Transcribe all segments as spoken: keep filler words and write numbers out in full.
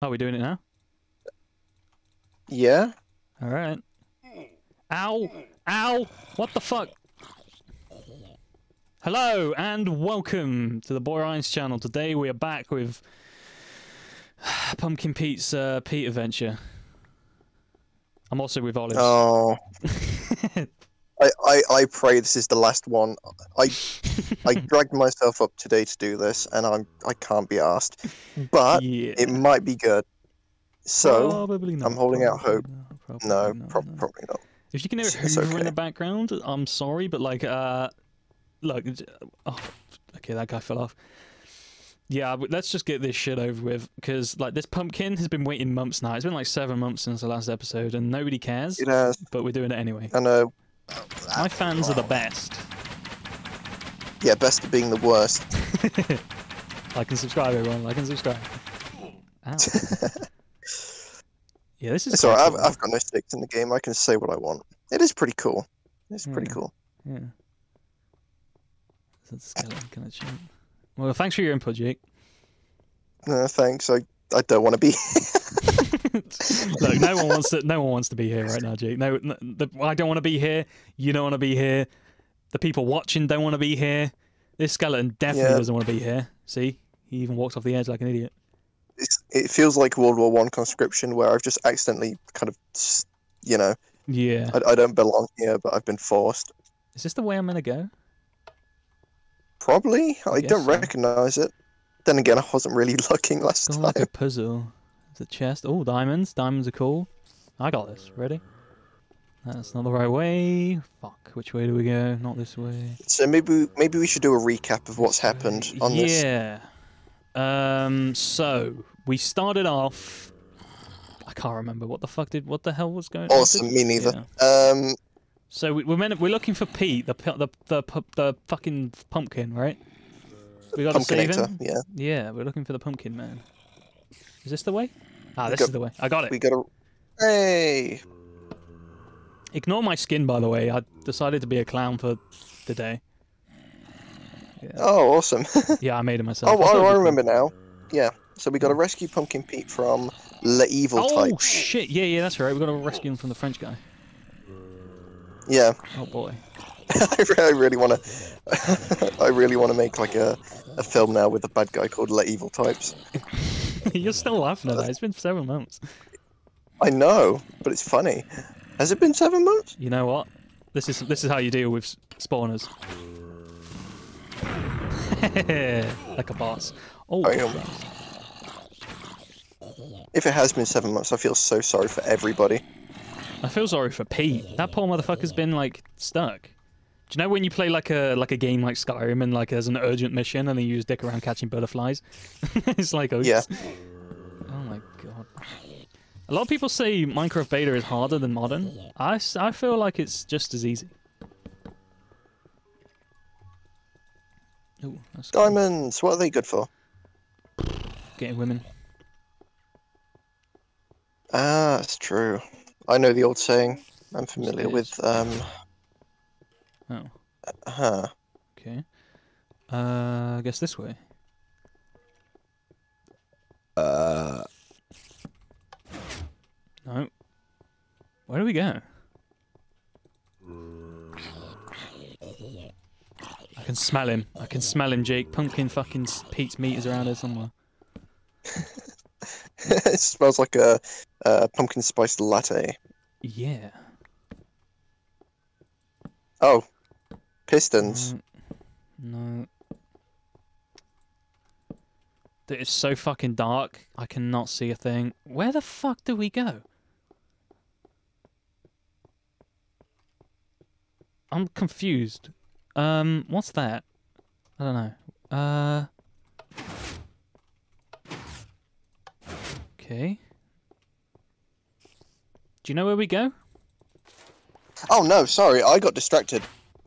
Are we doing it now? Yeah. All right. Ow! Ow! What the fuck? Hello and welcome to the Boy Ryan's channel. Today we are back with Pumpkin Pete's uh, Pete adventure. I'm also with Olive. Oh. I, I, I pray this is the last one. I I dragged myself up today to do this, and I'm I can't be arsed. But yeah. It might be good. So probably not. I'm holding probably out hope. Not, probably no, not, pro no, probably not. If you can hear it hoover okay. in the background, I'm sorry, but like, uh, look, oh, okay, that guy fell off. Yeah, let's just get this shit over with, because like this pumpkin has been waiting months now. It's been like seven months since the last episode, and nobody cares. It has, but we're doing it anyway. I know. My fans are the best. Yeah, best at being the worst. Like and subscribe, everyone. Like and subscribe. Ow. Yeah, this is. It's alright. Cool. I've, I've got no sticks in the game. I can say what I want. It is pretty cool. It's yeah. pretty cool. Yeah. Is that skeleton connection? Well, thanks for your input, Jake. No, thanks. I I don't want to be. Look, no one wants to. No one wants to be here right now, Jake. No, no the, I don't want to be here. You don't want to be here. The people watching don't want to be here. This skeleton definitely yeah. doesn't want to be here. See, he even walked off the edge like an idiot. It's, it feels like World War One conscription, where I've just accidentally kind of, you know. Yeah. I, I don't belong here, but I've been forced. Is this the way I'm gonna go? Probably. I, I don't so. recognize it. Then again, I wasn't really looking last time. Like a puzzle. The chest. Oh, diamonds. Diamonds are cool. I got this. Ready? That's not the right way. Fuck. Which way do we go? Not this way. So maybe maybe we should do a recap of what's happened on yeah. this. Yeah. Um. So we started off. I can't remember what the fuck did. What the hell was going on? Awesome. Me neither. Yeah. Um. So we, we're meant, we're looking for Pete, the the the the, the fucking pumpkin, right? We got to save him. Yeah. Yeah. We're looking for the pumpkin man. Is this the way? Ah, this got, is the way. I got it. We got a... Hey! Ignore my skin, by the way. I decided to be a clown for today. Yeah. Oh, awesome. Yeah, I made it myself. Oh, I, I remember now. Yeah. So we got to rescue Pumpkin Pete from the evil oh, type. Oh, shit. Yeah, yeah, that's right. We got to rescue him from the French guy. Yeah. Oh, boy. I really want to... I really want to make, like, a, a film now with a bad guy called Le Evil Types. You're still laughing at that. It's been seven months. I know, but it's funny. Has it been seven months? You know what? This is this is how you deal with spawners. Like a boss. Oh. If it has been seven months, I feel so sorry for everybody. I feel sorry for Pete. That poor motherfucker's been like stuck. Do you know when you play like a like a game like Skyrim and like there's an urgent mission and then you just dick around catching butterflies? It's like oh yeah. Oh my god. A lot of people say Minecraft beta is harder than modern. I, I feel like it's just as easy. Ooh, that's cool. Diamonds. What are they good for? Getting women. Ah, that's true. I know the old saying. I'm familiar with um. Oh. Uh huh. Okay. Uh, I guess this way. Uh. No. Where do we go? I can smell him. I can smell him, Jake. Pumpkin fucking Pete's meat is around here somewhere. It smells like a, a pumpkin spice latte. Yeah. Oh. Pistons. No. That is so fucking dark. I cannot see a thing. Where the fuck do we go? I'm confused. Um, what's that? I don't know. Uh. Okay. Do you know where we go? Oh no, sorry. I got distracted.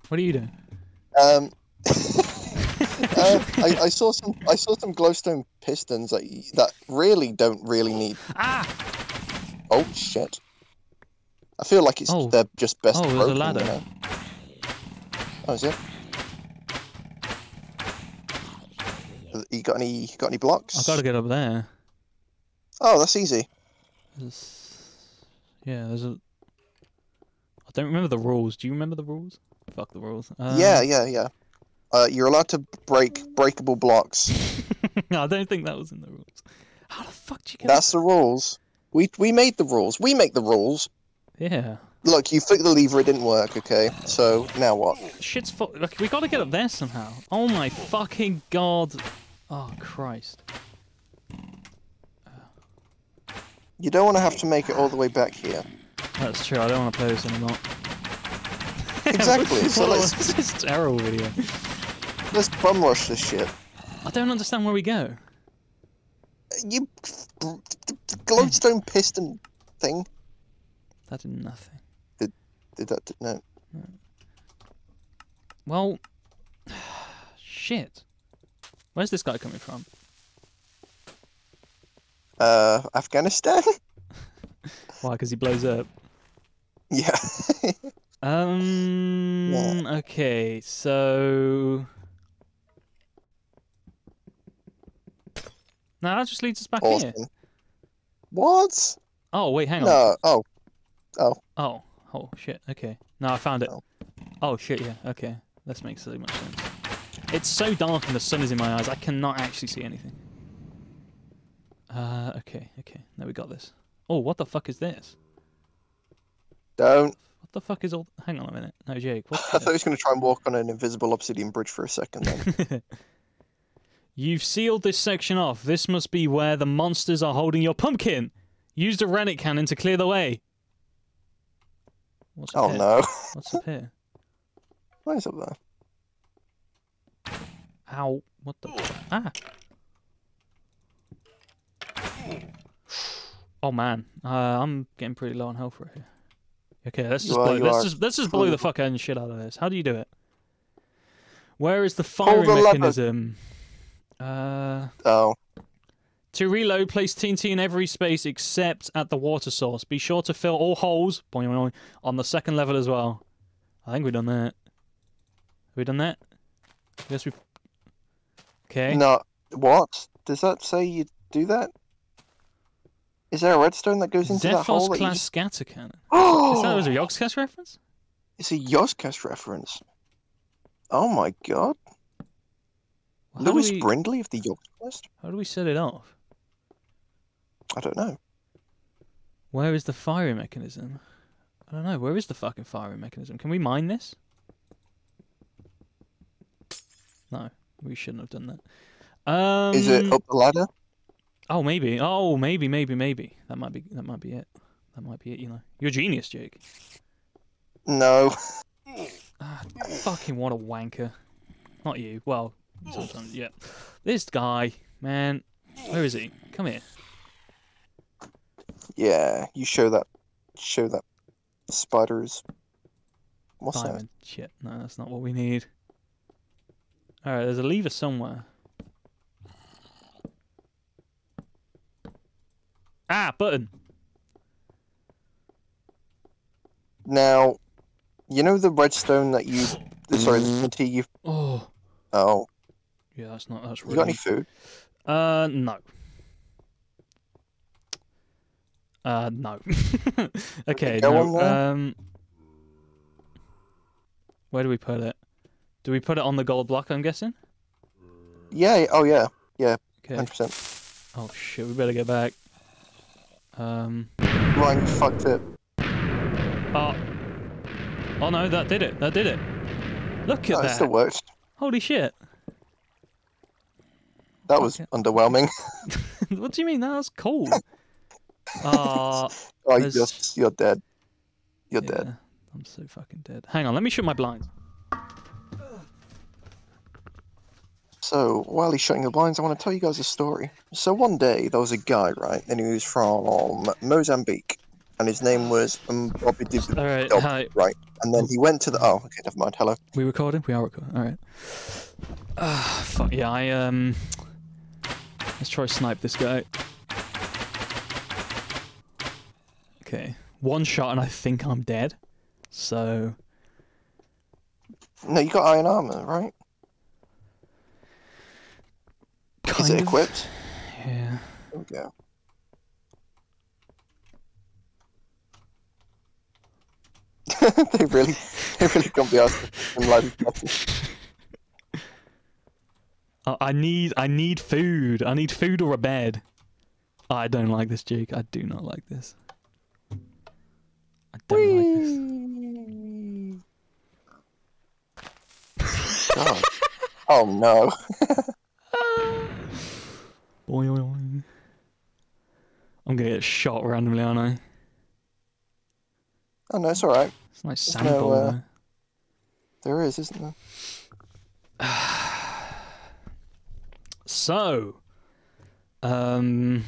What are you doing? Um, uh, I, I saw some. I saw some glowstone pistons that that really don't really need. Ah! Oh shit! I feel like it's oh. they're just best. Oh, there's broken, a ladder. You know? Oh, is it? You got any? You got any blocks? I gotta get up there. Oh, that's easy. There's... Yeah, there's a... I don't remember the rules. Do you remember the rules? Fuck the rules. Uh... Yeah, yeah, yeah. Uh, you're allowed to break breakable blocks. No, I don't think that was in the rules. How the fuck do you get That's that? The rules. We we made the rules. We make the rules. Yeah. Look, you flicked the lever, it didn't work, okay? So, now what? Shit's fuck. Look, we gotta get up there somehow. Oh my fucking god. Oh, Christ. You don't want to have to make it all the way back here. That's true, I don't want to play this anymore. Exactly, so let's... This is a terrible video. Let's bum rush this shit. I don't understand where we go. You... The glowstone piston thing. That did nothing. Did, did that... Did, no. no. Well... Shit. Where's this guy coming from? Uh, Afghanistan? Why, because he blows up? Yeah. um... Yeah. Okay, so... No, that just leads us back awesome. Here. What? Oh, wait, hang on. No, oh. Oh. Oh. Oh, shit, okay. No, I found it. Oh, oh shit, yeah, okay. This makes so much sense. It's so dark and the sun is in my eyes, I cannot actually see anything. Uh, okay, okay. Now we got this. Oh, what the fuck is this? Don't. What the fuck is all... Hang on a minute. No, Jake, what I thought he was going to try and walk on an invisible obsidian bridge for a second then. You've sealed this section off. This must be where the monsters are holding your pumpkin. Use the rennet cannon to clear the way. What's up oh, here? No. What's up here? What is up there? Ow. What the... Ah. Oh, man. Uh, I'm getting pretty low on health right here. Okay, let's just, blow, let's just, let's just blow the fucking shit out of this. How do you do it? Where is the firing the mechanism? Uh, oh. To reload, place T N T in every space except at the water source. Be sure to fill all holes boing, boing, on the second level as well. I think we've done that. Have we done that? Yes, we've... Okay. No. What? Does that say you do that? Is there a redstone that goes into Death that hole? Deathloss class just... scatter cannon. Oh! Is that was a Yogscast reference? It's a Yogscast reference. Oh my god. Well, Lewis we... Brindley of the Yogscast? How do we set it off? I don't know. Where is the firing mechanism? I don't know. Where is the fucking firing mechanism? Can we mine this? No. We shouldn't have done that. Um... Is it up the ladder? Oh, maybe. Oh, maybe, maybe, maybe. That might be that might be it. That might be it, you know. You're a genius, Jake. No. Ah, fucking what a wanker. Not you. Well, sometimes, yeah. This guy, man. Where is he? Come here. Yeah, you show that. Show that. Spiders. What's Diamond. That? Shit, no, that's not what we need. Alright, there's a lever somewhere. Ah, button. Now, you know the redstone that you... Sorry, the tea you... Oh. Oh. Yeah, that's not... That's really... You got any food? Uh, no. Uh, no. Okay, no, um... Where do we put it? Do we put it on the gold block, I'm guessing? Yeah, oh yeah. Yeah, okay. one hundred percent. Oh shit, we better get back. Um. Ryan fucked it. Oh. Oh no, that did it. That did it. Look at oh, that. That still works. Holy shit. That was okay. Underwhelming. What do you mean? That was cool. uh, oh, you're, you're dead. You're yeah, dead. I'm so fucking dead. Hang on, let me shoot my blinds. So, while he's shutting the blinds, I want to tell you guys a story. So one day, there was a guy, right, and he was from Mozambique, and his name was um, Bobby Dib. All right, Dib, hi. Right, and then he went to the... Oh, okay, never mind, hello. We recording? We are recording, all right. Ah, uh, fuck, yeah, I, um... Let's try to snipe this guy. Okay, one shot and I think I'm dead, so... No, you got iron armor, right? Is it equipped? Yeah. There we go. they really, they really can't be asked in life. I need, I need food. I need food or a bed. I don't like this jig. I do not like this. I don't Whee! like this. Oh, oh no. Boy, boy, boy. I'm gonna get shot randomly, aren't I? Oh no, it's alright. It's a nice sandball no, uh, there. There is, isn't there? So, um,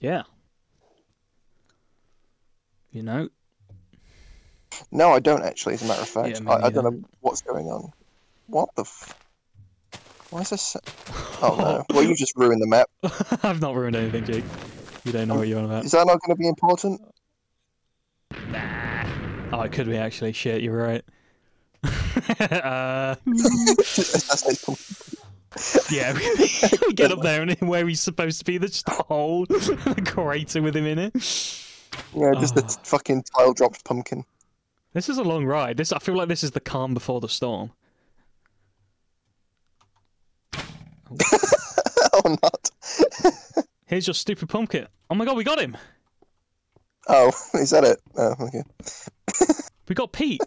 yeah, you know. No, I don't actually. As a matter of fact, yeah, I, I don't know what's going on. What the? F Why is this? Oh no! Well, you just ruined the map. I've not ruined anything, Jake. You don't know um, what you're on about. Is that not going to be important? Nah. Oh, it could be actually. Shit, you're right. uh... Yeah, we get up there and where he's supposed to be, there's just a hole, a crater with him in it. Yeah, just oh. a fucking tile dropped pumpkin. This is a long ride. This I feel like this is the calm before the storm. Or not. Here's your stupid pumpkin. Oh my god, we got him! Oh, is that it? Oh, okay. We got Pete!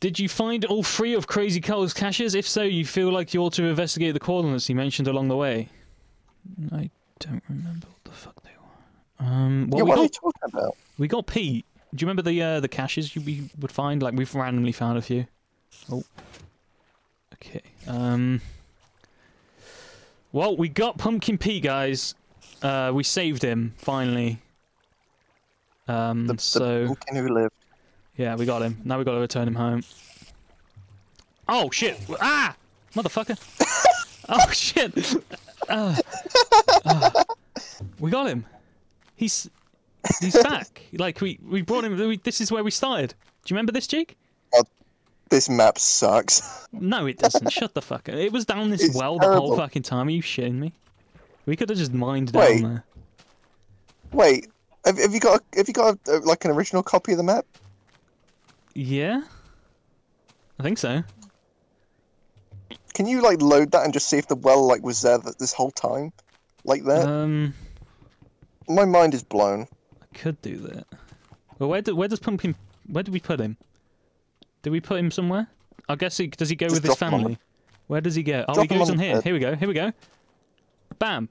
Did you find all three of Crazy Carl's caches? If so, you feel like you ought to investigate the coordinates he mentioned along the way. I don't remember what the fuck they were. Um, well, yeah, we what got, are you talking about? We got Pete. Do you remember the uh, the caches you, we would find? Like, we've randomly found a few. Oh. Okay. Um. Well, we got Pumpkin Pete, guys. Uh, we saved him, finally. Um, the, so... The pumpkin who lived. Yeah, we got him. Now we got to return him home. Oh shit! Ah, motherfucker! Oh shit! Uh, uh. We got him. He's he's back. Like we we brought him. We, this is where we started. Do you remember this, Jake? Oh, this map sucks. No, it doesn't. Shut the fuck up. It was down this it's well terrible. the whole fucking time. Are you shitting me? We could have just mined Wait. down there. Wait, have, have you got have you got a, like an original copy of the map? Yeah, I think so. Can you like load that and just see if the well like was there this whole time, like that? Um, my mind is blown. I could do that. Well, where do, where does pumpkin? Where did we put him? Did we put him somewhere? I guess he does. He go just with his family. Where does he go? Oh, drop he goes on, on here. Head. Here we go. Here we go. Bam,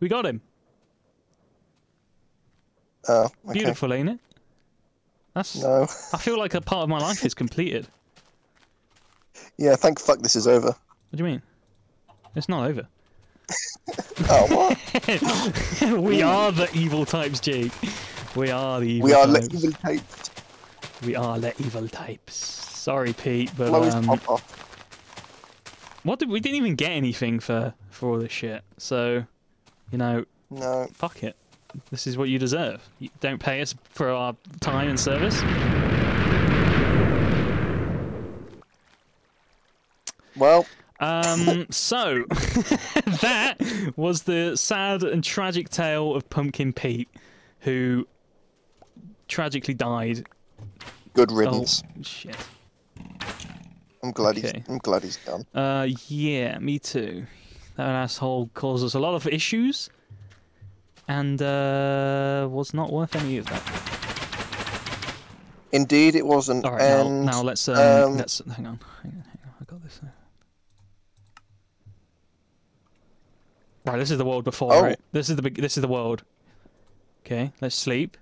we got him. Oh, okay. Beautiful, ain't it? That's, no. I feel like a part of my life is completed. Yeah, thank fuck this is over. What do you mean? It's not over. Oh, what? We are the evil types, Jake. We are the evil we are types. We are the evil types. We are the evil types. Sorry, Pete, but... Um, pop off. What did, we didn't even get anything for, for all this shit, so, you know, no. fuck it. This is what you deserve. You don't pay us for our time and service. Well. Um, so, that was the sad and tragic tale of Pumpkin Pete, who tragically died. Good riddance. Oh, shit. I'm glad, okay. he's, I'm glad he's done. Uh, yeah, me too. That asshole caused us a lot of issues. And uh, was not worth any of that. Indeed, it wasn't. All right, and, now, now let's um, um, let's hang on, hang on, hang on. I got this. Right, this is the world before. Oh. Right? This is the this is the world. Okay, let's sleep.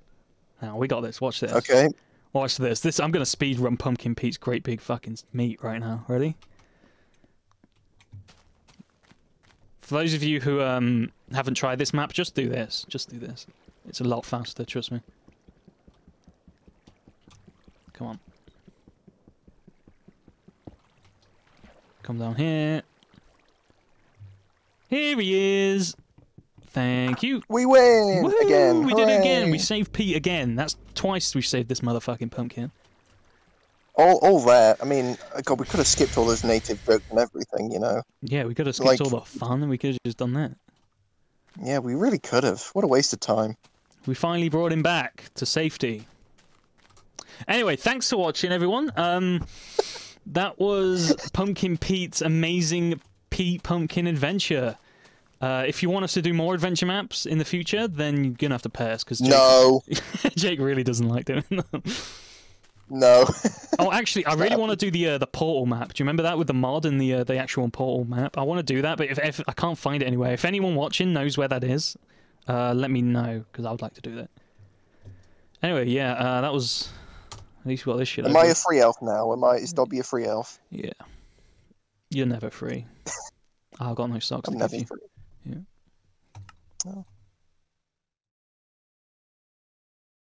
Now we got this. Watch this. Okay. Watch this. This I'm gonna speed run Pumpkin Pete's great big fucking meat right now. Ready? For those of you who um, haven't tried this map, just do this. Just do this. It's a lot faster, trust me. Come on. Come down here. Here he is. Thank you. We win Woo-hoo! again. We Hooray! did it again. We saved Pete again. That's twice we saved this motherfucking pumpkin. All, all that. I mean, God, we could have skipped all those native books and everything, you know. Yeah, we could have skipped like, all the fun, and we could have just done that. Yeah, we really could have. What a waste of time. We finally brought him back to safety. Anyway, thanks for watching, everyone. Um, that was Pumpkin Pete's amazing Pete Pumpkin adventure. Uh, if you want us to do more adventure maps in the future, then you're going to have to pass. Cause Jake, no. Jake really doesn't like doing them. No. Oh, actually, I really want to do the uh, the portal map. Do you remember that with the mod and the uh, the actual portal map? I want to do that, but if, if I can't find it anywhere. If anyone watching knows where that is, uh, let me know, because I would like to do that. Anyway, yeah, uh, that was... At least we got this shit. Am I a free elf now? Am I? Is Dobby a free elf? Yeah. You're never free. I've got no socks. I'm never free. Yeah. Oh.